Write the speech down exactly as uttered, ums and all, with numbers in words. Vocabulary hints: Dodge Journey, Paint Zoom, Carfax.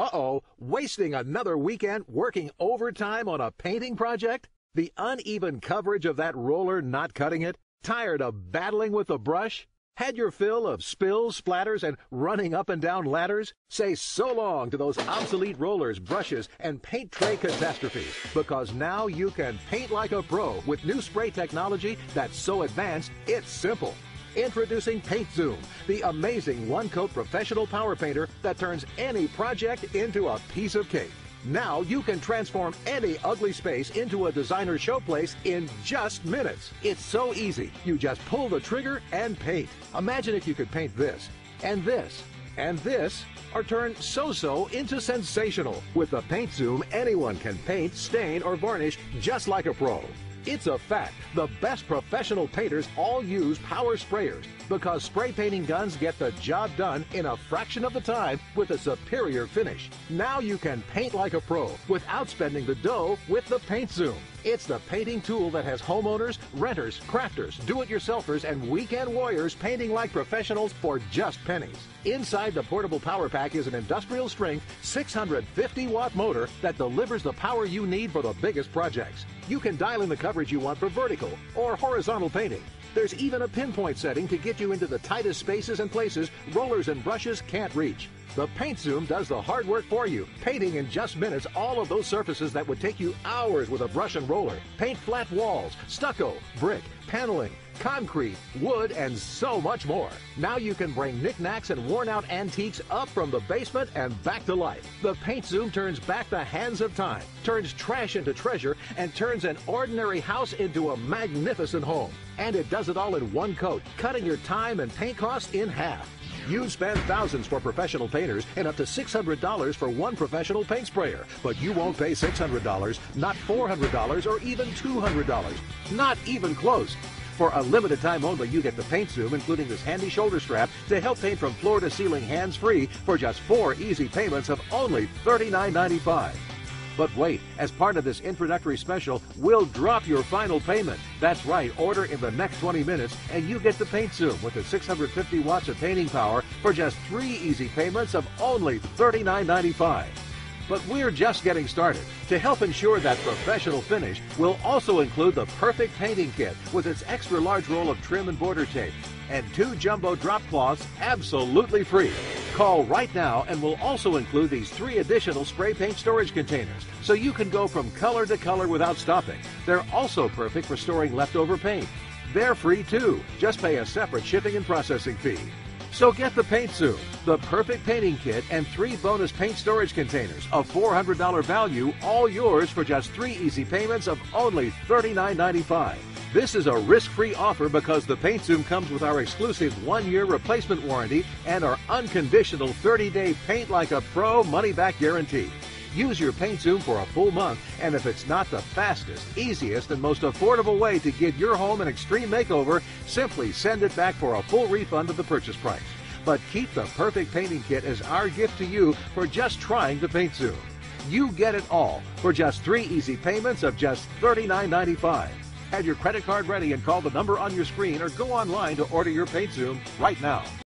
Uh-oh, wasting another weekend working overtime on a painting project? The uneven coverage of that roller not cutting it? Tired of battling with the brush? Had your fill of spills, splatters, and running up and down ladders? Say so long to those obsolete rollers, brushes, and paint tray catastrophes, because now you can paint like a pro with new spray technology that's so advanced it's simple. Introducing Paint Zoom, the amazing one-coat professional power painter that turns any project into a piece of cake. Now you can transform any ugly space into a designer showplace in just minutes. It's so easy. You just pull the trigger and paint. Imagine if you could paint this, and this, and this, or turn so-so into sensational. With the Paint Zoom, anyone can paint, stain, or varnish just like a pro. It's a fact. The best professional painters all use power sprayers because spray painting guns get the job done in a fraction of the time with a superior finish. Now you can paint like a pro without spending the dough with the Paint Zoom. It's the painting tool that has homeowners, renters, crafters, do-it-yourselfers, and weekend warriors painting like professionals for just pennies. Inside the portable power pack is an industrial-strength six hundred fifty watt motor that delivers the power you need for the biggest projects. You can dial in the coverage you want for vertical or horizontal painting. There's even a pinpoint setting to get you into the tightest spaces and places rollers and brushes can't reach. The Paint Zoom does the hard work for you, painting in just minutes all of those surfaces that would take you hours with a brush and roller. Paint flat walls, stucco, brick, paneling, concrete, wood, and so much more. Now you can bring knickknacks and worn-out antiques up from the basement and back to life. The Paint Zoom turns back the hands of time, turns trash into treasure, and turns an ordinary house into a magnificent home. And it does it all in one coat, cutting your time and paint costs in half. You spend thousands for professional painters and up to six hundred dollars for one professional paint sprayer. But you won't pay six hundred dollars, not four hundred dollars, or even two hundred dollars. Not even close. For a limited time only, you get the Paint Zoom, including this handy shoulder strap, to help paint from floor to ceiling hands-free for just four easy payments of only thirty-nine ninety-five. But wait, as part of this introductory special, we'll drop your final payment. That's right, order in the next twenty minutes, and you get the Paint Zoom with its six hundred fifty watts of painting power for just three easy payments of only thirty-nine ninety-five. But we're just getting started. To help ensure that professional finish, we'll also include the perfect painting kit with its extra large roll of trim and border tape and two jumbo drop cloths absolutely free. Call right now and we'll also include these three additional spray paint storage containers so you can go from color to color without stopping. They're also perfect for storing leftover paint. They're free too. Just pay a separate shipping and processing fee. So get the Paint Zoom, the perfect painting kit, and three bonus paint storage containers of four hundred dollar value, all yours for just three easy payments of only thirty-nine ninety-five. This is a risk-free offer because the Paint Zoom comes with our exclusive one-year replacement warranty and our unconditional thirty day paint like a pro money-back guarantee. Use your Paint Zoom for a full month, and if it's not the fastest, easiest, and most affordable way to give your home an extreme makeover, simply send it back for a full refund of the purchase price. But keep the perfect painting kit as our gift to you for just trying the Paint Zoom. You get it all for just three easy payments of just thirty-nine ninety-five. Have your credit card ready and call the number on your screen or go online to order your Paint Zoom right now.